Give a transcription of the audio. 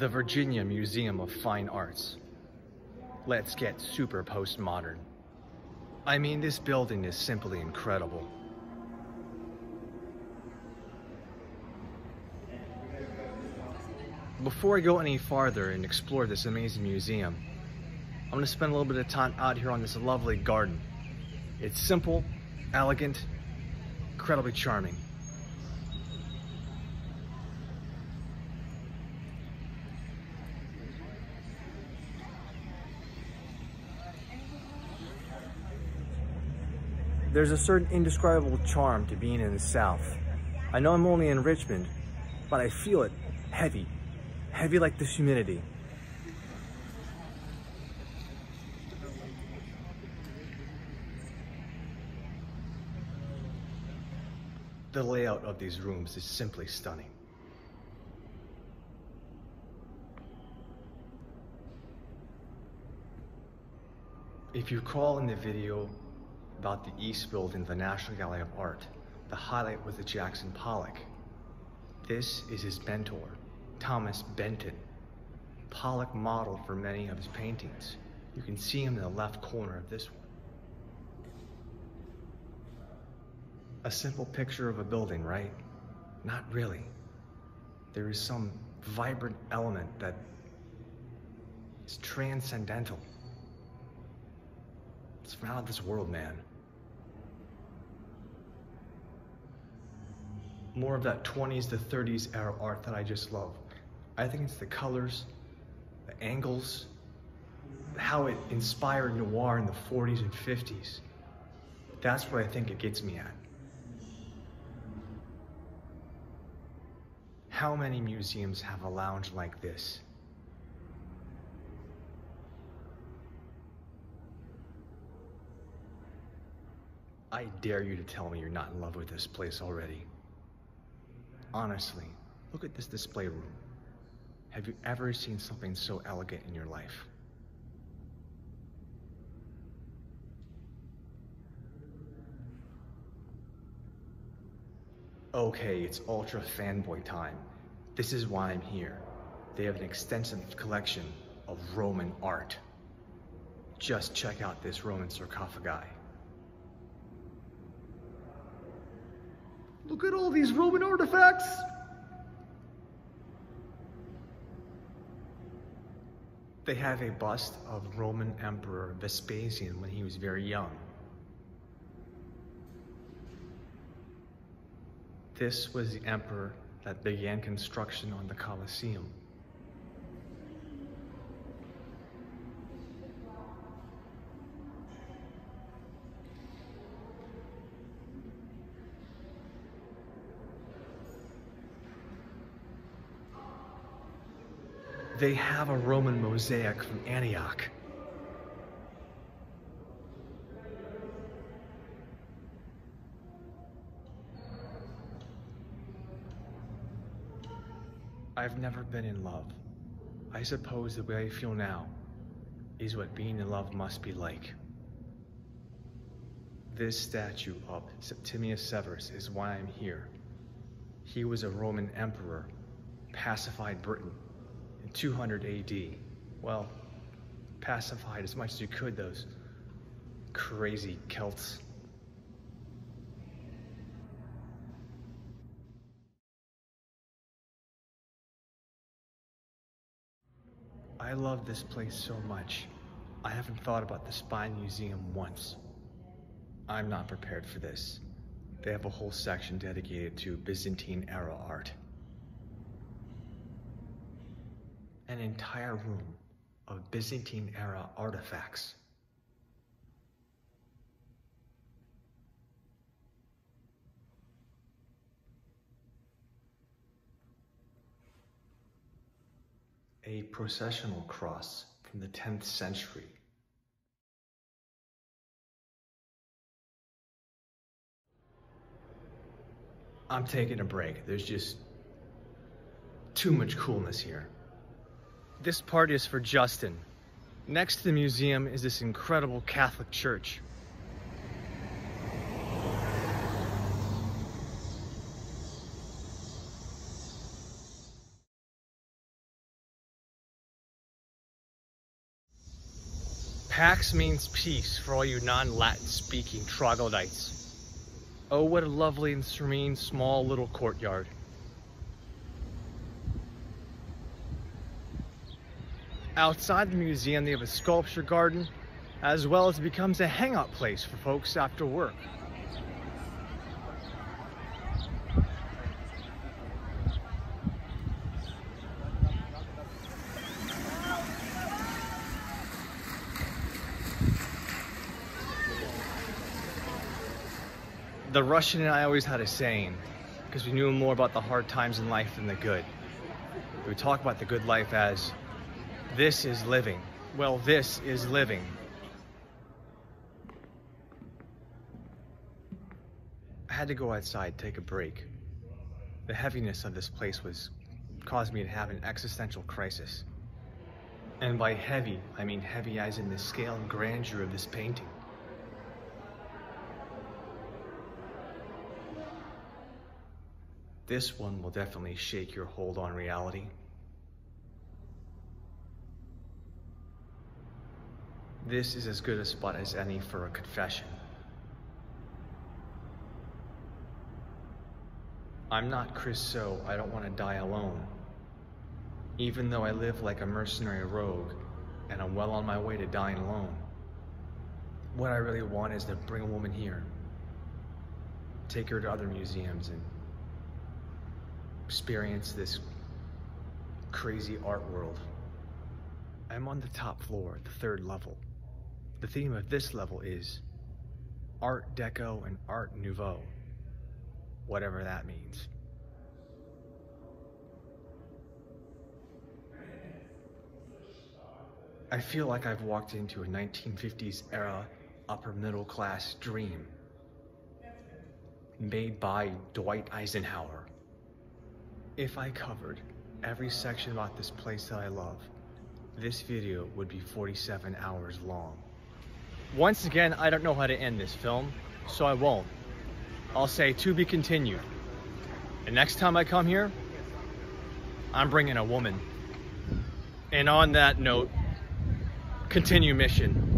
the Virginia Museum of Fine Arts. Let's get super postmodern. I mean, this building is simply incredible. Before I go any farther and explore this amazing museum, I'm going to spend a little bit of time out here on this lovely garden. It's simple, elegant, incredibly charming. There's a certain indescribable charm to being in the South. I know I'm only in Richmond, but I feel it heavy, heavy like this humidity. The layout of these rooms is simply stunning. If you recall in the video about the East Building, the National Gallery of Art, the highlight was the Jackson Pollock. This is his mentor, Thomas Benton. Pollock modeled for many of his paintings. You can see him in the left corner of this one. A simple picture of a building, right? Not really. There is some vibrant element that is transcendental. It's from out of this world, man. More of that 20s to 30s era art that I just love. I think it's the colors, the angles, how it inspired noir in the 40s and 50s. That's what I think it gets me at. How many museums have a lounge like this? I dare you to tell me you're not in love with this place already. Honestly, look at this display room. Have you ever seen something so elegant in your life? Okay, it's ultra fanboy time. This is why I'm here. They have an extensive collection of Roman art. Just check out this Roman sarcophagi. Look at all these Roman artifacts! They have a bust of Roman Emperor Vespasian when he was very young. This was the emperor that began construction on the Colosseum. They have a Roman mosaic from Antioch. I've never been in love. I suppose the way I feel now is what being in love must be like. This statue of Septimius Severus is why I'm here. He was a Roman emperor, pacified Britain. 200 AD. Well, pacified as much as you could, those crazy Celts. I love this place so much. I haven't thought about the Spine Museum once. I'm not prepared for this. They have a whole section dedicated to Byzantine era art. An entire room of Byzantine-era artifacts. A processional cross from the 10th century. I'm taking a break. There's just too much coolness here. This part is for Justin. Next to the museum is this incredible Catholic church. Pax means peace for all you non-Latin speaking troglodytes. Oh, what a lovely and serene small little courtyard. Outside the museum they have a sculpture garden, as well as it becomes a hangout place for folks after work. The Russian and I always had a saying, because we knew more about the hard times in life than the good. We talk about the good life as, this is living. Well, this is living. I had to go outside, take a break. The heaviness of this place caused me to have an existential crisis. And by heavy, I mean heavy as in the scale and grandeur of this painting. This one will definitely shake your hold on reality. This is as good a spot as any for a confession. I'm not Chris So, I don't want to die alone. Even though I live like a mercenary rogue, and I'm well on my way to dying alone. What I really want is to bring a woman here. Take her to other museums and experience this crazy art world. I'm on the top floor, the third level. The theme of this level is Art Deco and Art Nouveau, whatever that means. I feel like I've walked into a 1950s era upper middle class dream made by Dwight Eisenhower. If I covered every section about this place that I love, this video would be 47 hours long. Once again, I don't know how to end this film, so I won't. I'll say to be continued. And next time I come here, I'm bringing a woman. And on that note, continue mission.